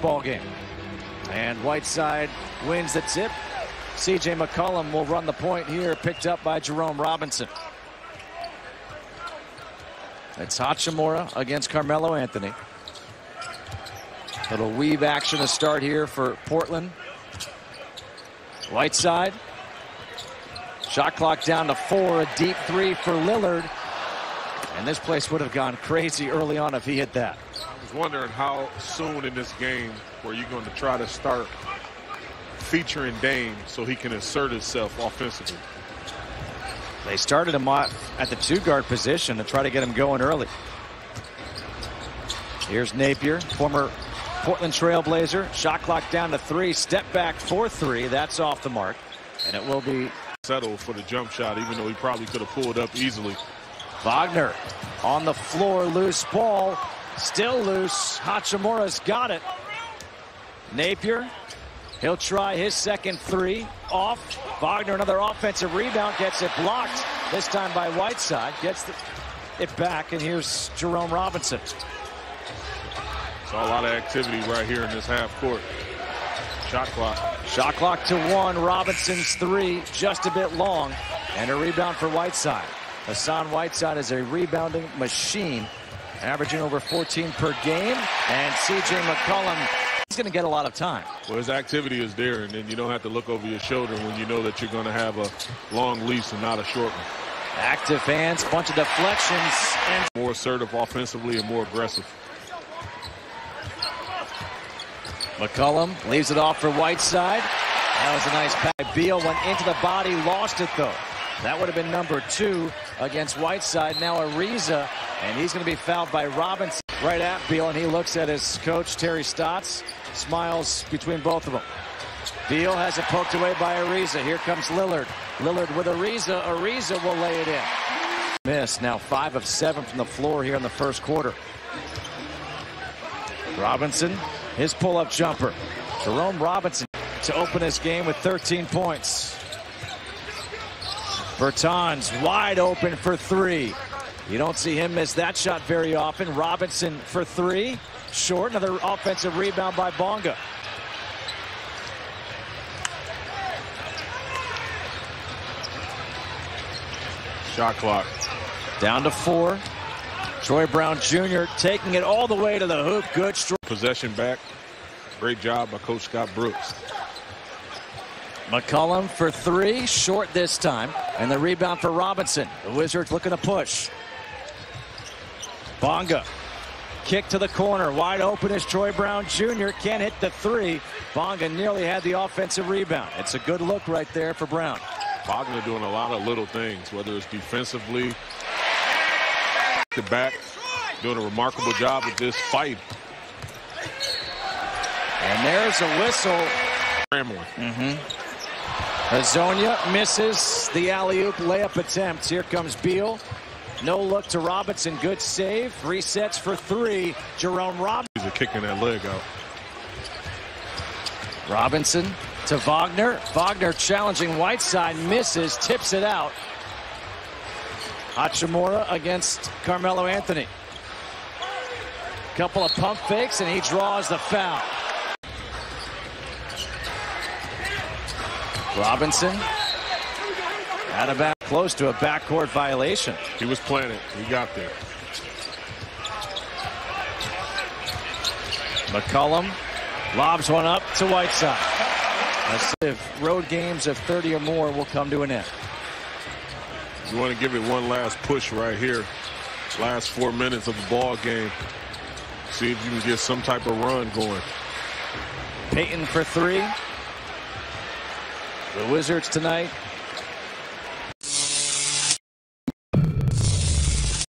Ball game. And Whiteside wins the tip. CJ McCollum will run the point here, picked up by Jerome Robinson. It's Hachimura against Carmelo Anthony. Little weave action to start here for Portland. Whiteside. Shot clock down to 4. A deep three for Lillard. And this place would have gone crazy early on if he hit that. I was wondering how soon in this game were you going to try to start featuring Dame so he can insert himself offensively. They started him at the two-guard position to try to get him going early. Here's Napier, former Portland Trailblazer. Shot clock down to 3. Step back for 3. That's off the mark. And it will be settled for the jump shot, even though he probably could have pulled up easily. Wagner on the floor, loose ball, still loose. Hachimura's got it. Napier, he'll try his second three, off. Wagner, another offensive rebound, gets it blocked, this time by Whiteside, gets it back, and here's Jerome Robinson. Saw a lot of activity right here in this half court. Shot clock. Shot clock to 1, Robinson's 3, just a bit long, and a rebound for Whiteside. Hassan Whiteside is a rebounding machine, averaging over 14 per game, and CJ McCollum is going to get a lot of time. Well, his activity is there, and then you don't have to look over your shoulder when you know that you're going to have a long lease and not a short one. Active hands, bunch of deflections, and more assertive offensively and more aggressive. McCollum leaves it off for Whiteside. That was a nice pass. Beal went into the body, lost it though. That would have been number 2 against Whiteside. Now Ariza, and he's going to be fouled by Robinson right at Beal, and he looks at his coach, Terry Stotts, smiles between both of them. Beal has it poked away by Ariza. Here comes Lillard. Lillard with Ariza. Ariza will lay it in. Miss, now 5 of 7 from the floor here in the first quarter. Robinson, his pull-up jumper. Jerome Robinson to open his game with 13 points. Bertans wide open for 3. You don't see him miss that shot very often. Robinson for 3. Short, another offensive rebound by Bonga. Shot clock. Down to 4. Troy Brown Jr. taking it all the way to the hoop. Good possession back. Great job by Coach Scott Brooks. McCollum for 3, short this time, and the rebound for Robinson. The Wizards looking to push. Bonga, kick to the corner, wide open is Troy Brown Jr., can't hit the 3. Bonga nearly had the offensive rebound. It's a good look right there for Brown. Bonga doing a lot of little things, whether it's defensively, the back, doing a remarkable job with this fight. And there's a whistle. Hazonia misses the alley-oop layup attempt. Here comes Beal. No look to Robinson. Good save. Resets for 3. Jerome Robinson. He's kicking that leg out. Robinson to Wagner. Wagner challenging Whiteside. Misses. Tips it out. Hachimura against Carmelo Anthony. Couple of pump fakes, and he draws the foul. Robinson, out of back, close to a backcourt violation. He was playing it. He got there. McCollum lobs one up to Whiteside. If road games of 30 or more will come to an end. You want to give it one last push right here. Last 4 minutes of the ball game. See if you can get some type of run going. Payton for 3. The Wizards tonight